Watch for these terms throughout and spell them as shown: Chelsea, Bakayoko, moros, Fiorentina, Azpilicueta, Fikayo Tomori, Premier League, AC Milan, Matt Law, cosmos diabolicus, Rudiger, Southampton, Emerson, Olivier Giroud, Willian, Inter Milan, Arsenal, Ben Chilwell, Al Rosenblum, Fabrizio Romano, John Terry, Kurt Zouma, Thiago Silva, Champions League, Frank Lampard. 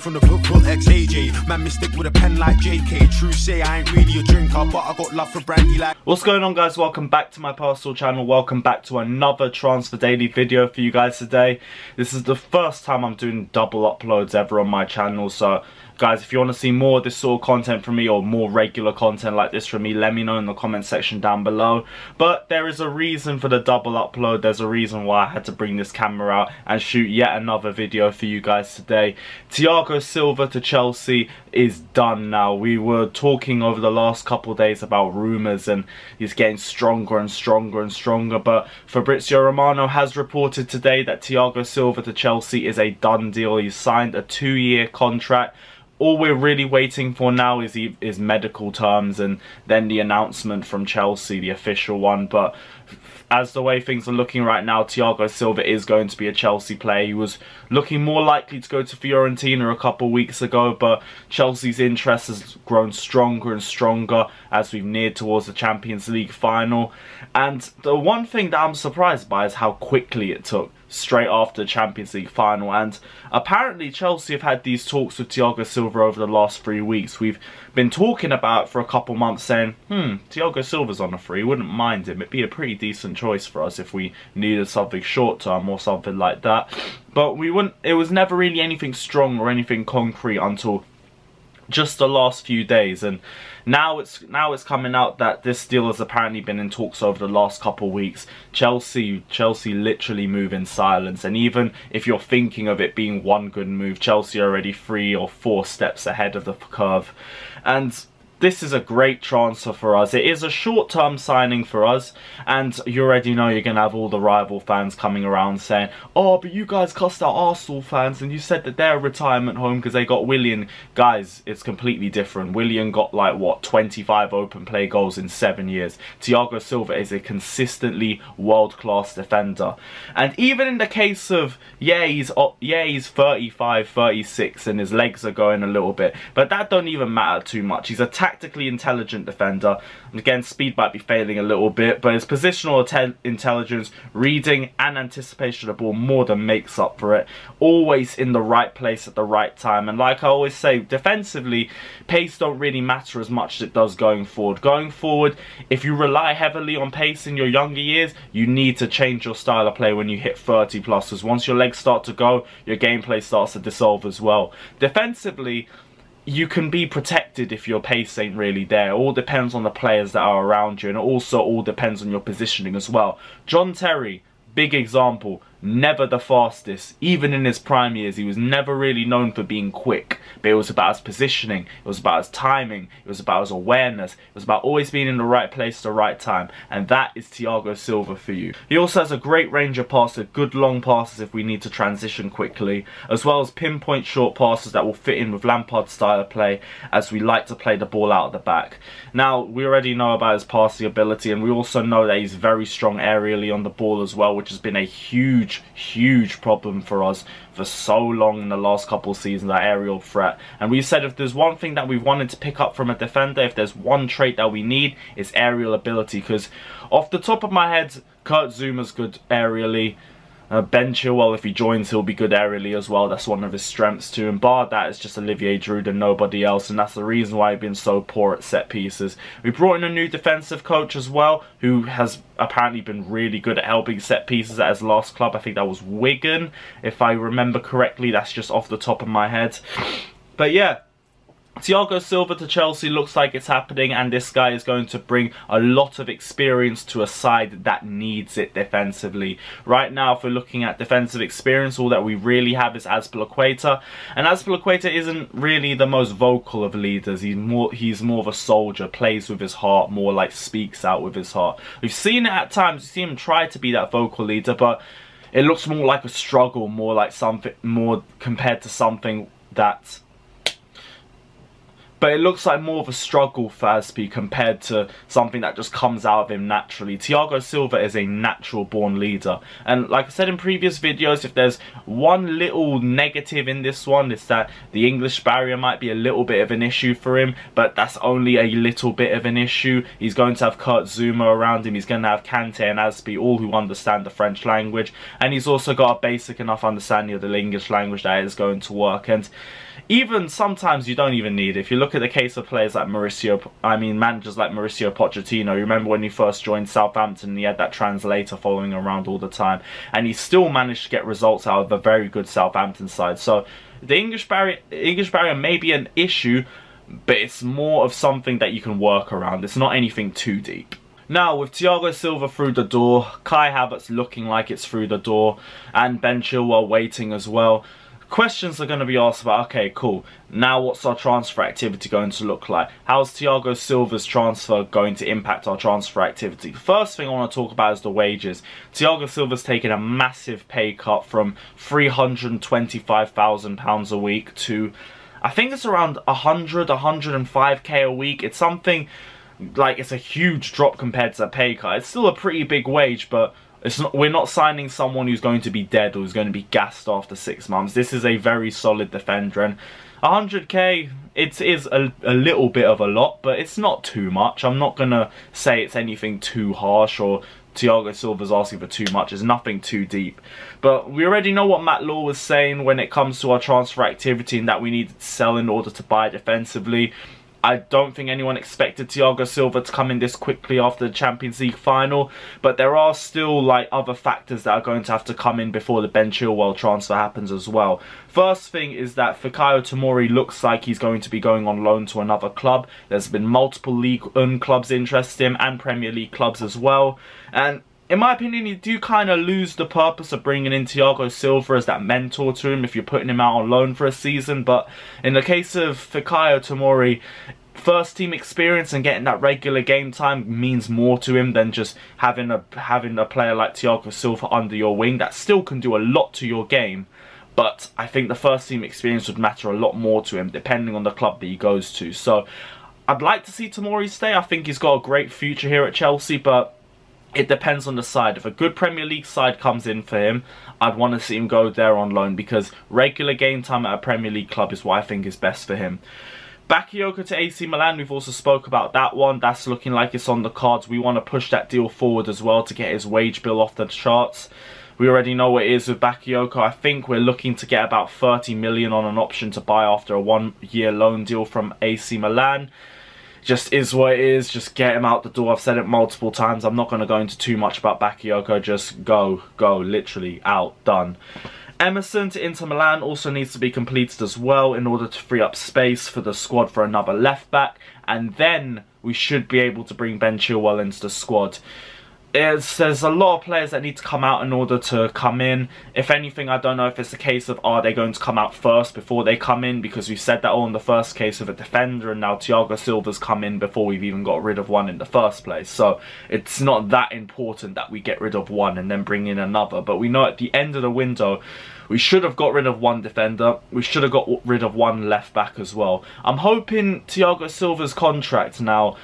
from the football ex-AJ. Man mystic with a pen like JK. True say I ain't really a drinker, but I got love for brandy like... What's going on, guys? Welcome back to my personal channel. Welcome back to another Transfer Daily video for you guys today. This is the first time I'm doing double uploads ever on my channel, so... guys, if you want to see more of this sort of content from me or more regular content like this from me, let me know in the comment section down below. But there is a reason for the double upload. There's a reason why I had to bring this camera out and shoot yet another video for you guys today. Thiago Silva to Chelsea is done now. We were talking over the last couple of days about rumours, and he's getting stronger and stronger and stronger. But Fabrizio Romano has reported today that Thiago Silva to Chelsea is a done deal. He's signed a 2-year contract. All we're really waiting for now is medical terms and then the announcement from Chelsea, the official one. But as the way things are looking right now, Thiago Silva is going to be a Chelsea player. He was looking more likely to go to Fiorentina a couple of weeks ago, but Chelsea's interest has grown stronger and stronger as we've neared towards the Champions League final. And the one thing that I'm surprised by is how quickly it took, straight after the Champions League final. And apparently Chelsea have had these talks with Thiago Silva over the last 3 weeks. We've been talking about it for a couple months, saying, Thiago Silva's on a free, wouldn't mind him, it'd be a pretty decent choice for us if we needed something short term or something like that. But we wouldn't, it was never really anything strong or anything concrete until just the last few days, and now it's coming out that this deal has apparently been in talks over the last couple of weeks. Chelsea literally move in silence, and even if you're thinking of it being one good move, Chelsea are already 3 or 4 steps ahead of the curve. And this is a great transfer for us. It is a short-term signing for us, and you already know you're going to have all the rival fans coming around saying, oh, but you guys cussed out Arsenal fans and you said that they're a retirement home because they got Willian. Guys, it's completely different. Willian got, like, what, 25 open play goals in 7 years. Thiago Silva is a consistently world-class defender. And even in the case of, yeah, he's 35, 36 and his legs are going a little bit, but that don't even matter too much. He's tactically intelligent defender, and again, speed might be failing a little bit, but his positional intelligence, reading and anticipation of the ball more than makes up for it. Always in the right place at the right time, and like I always say, defensively, pace don't really matter as much as it does going forward. Going forward, if you rely heavily on pace in your younger years, you need to change your style of play when you hit 30 plus, because once your legs start to go, your gameplay starts to dissolve as well. Defensively, you can be protected if your pace ain't really there. It all depends on the players that are around you, and it also all depends on your positioning as well. John Terry, big example, never the fastest. Even in his prime years, he was never really known for being quick, but it was about his positioning, it was about his timing, it was about his awareness, it was about always being in the right place at the right time, and that is Thiago Silva for you. He also has a great range of passes, good long passes if we need to transition quickly, as well as pinpoint short passes that will fit in with Lampard's style of play, as we like to play the ball out of the back. Now, we already know about his passing ability, and we also know that he's very strong aerially on the ball as well, which has been a huge problem for us for so long in the last couple of seasons, that aerial threat. And we said if there's one thing that we wanted to pick up from a defender, if there's one trait that we need, it's aerial ability. Because off the top of my head, Kurt Zouma's good aerially. Ben Chilwell, if he joins, he'll be good aerially as well. That's one of his strengths too. And bar that, it's just Olivier Giroud and nobody else. And that's the reason why he's been so poor at set pieces. We brought in a new defensive coach as well, who has apparently been really good at helping set pieces at his last club. I think that was Wigan, if I remember correctly. That's just off the top of my head. But yeah, Thiago Silva to Chelsea looks like it's happening, and this guy is going to bring a lot of experience to a side that needs it defensively. Right now, if we're looking at defensive experience, all that we really have is Azpilicueta, and Azpilicueta isn't really the most vocal of leaders. He's more of a soldier, plays with his heart, more like speaks out with his heart. We've seen it at times, we've seen him try to be that vocal leader, but it looks more like a struggle, more like something, more compared to something that But it looks like more of a struggle for Azpi compared to something that just comes out of him naturally. Thiago Silva is a natural born leader. And like I said in previous videos, if there's one little negative in this one, it's that the English barrier might be a little bit of an issue for him. But that's only a little bit of an issue. He's going to have Kurt Zouma around him. He's going to have Kante and Azpi, all who understand the French language. And he's also got a basic enough understanding of the English language that is going to work. And even sometimes you don't even need it. If you look at the case of players like managers like Mauricio Pochettino, you remember when he first joined Southampton, he had that translator following around all the time, and he still managed to get results out of a very good Southampton side. So the English barrier may be an issue, but it's more of something that you can work around. It's not anything too deep. Now, with Thiago Silva through the door, Kai Havertz looking like it's through the door, and Ben Chilwell waiting as well, questions are going to be asked about, okay, cool, now what's our transfer activity going to look like? How's Thiago Silva's transfer going to impact our transfer activity? The first thing I want to talk about is the wages. Thiago Silva's taken a massive pay cut from £325,000 a week to, I think it's around 100, 105k a week. It's something, like, it's a huge drop compared to a pay cut. It's still a pretty big wage, but it's not, we're not signing someone who's going to be dead or who's going to be gassed after 6 months. This is a very solid defender, and 100k, it is a little bit of a lot, but it's not too much. I'm not going to say it's anything too harsh or Thiago Silva's asking for too much. It's nothing too deep. But we already know what Matt Law was saying when it comes to our transfer activity and that we needed to sell in order to buy defensively. I don't think anyone expected Thiago Silva to come in this quickly after the Champions League final, but there are still like other factors that are going to have to come in before the Ben Chilwell transfer happens as well. First thing is that Fikayo Tomori looks like he's going to be going on loan to another club. There's been multiple League clubs interested in him and Premier League clubs as well. And in my opinion, you do kind of lose the purpose of bringing in Thiago Silva as that mentor to him if you're putting him out on loan for a season. But in the case of Fikayo Tomori, first team experience and getting that regular game time means more to him than just having a player like Thiago Silva under your wing. That still can do a lot to your game, but I think the first team experience would matter a lot more to him depending on the club that he goes to. So I'd like to see Tomori stay. I think he's got a great future here at Chelsea, but it depends on the side. If a good Premier League side comes in for him, I'd want to see him go there on loan, because regular game time at a Premier League club is what I think is best for him. Bakayoko to AC Milan, we've also spoke about that one. That's looking like it's on the cards. We want to push that deal forward as well to get his wage bill off the charts. We already know what it is with Bakayoko. I think we're looking to get about 30 million on an option to buy after a one-year loan deal from AC Milan. Just is what it is. Just get him out the door. I've said it multiple times. I'm not going to go into too much about Bakayoko. Just go, literally, out, done. Emerson to Inter Milan also needs to be completed as well in order to free up space for the squad for another left-back. And then we should be able to bring Ben Chilwell into the squad. There's a lot of players that need to come out in order to come in. If anything, I don't know if it's a case of, are they going to come out first before they come in? Because we've said that all in the first case of a defender, and now Thiago Silva's come in before we've even got rid of one in the first place. So it's not that important that we get rid of one and then bring in another. But we know at the end of the window, we should have got rid of one defender. We should have got rid of one left back as well. I'm hoping Thiago Silva's contract now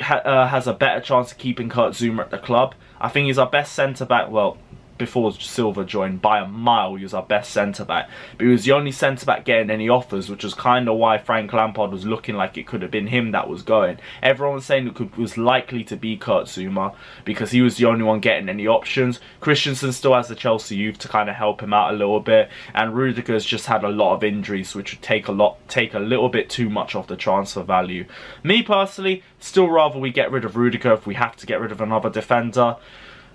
has a better chance of keeping Kurt Zouma at the club. I think he's our best centre-back, well, before Silva joined, by a mile, he was our best centre-back. But he was the only centre-back getting any offers, which was kind of why Frank Lampard was looking like it could have been him that was going. Everyone was saying it was likely to be Kurt Zouma because he was the only one getting any options. Christensen still has the Chelsea youth to kind of help him out a little bit. And Rudiger's just had a lot of injuries, which would take a little bit too much off the transfer value. Me, personally, still rather we get rid of Rudiger if we have to get rid of another defender.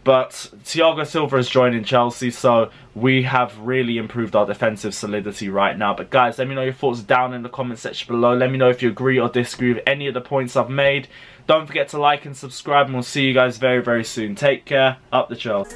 But Thiago Silva is joining Chelsea, so we have really improved our defensive solidity right now. But guys, let me know your thoughts down in the comment section below. Let me know if you agree or disagree with any of the points I've made. Don't forget to like and subscribe, and we'll see you guys very, very soon. Take care. Up the Chelsea.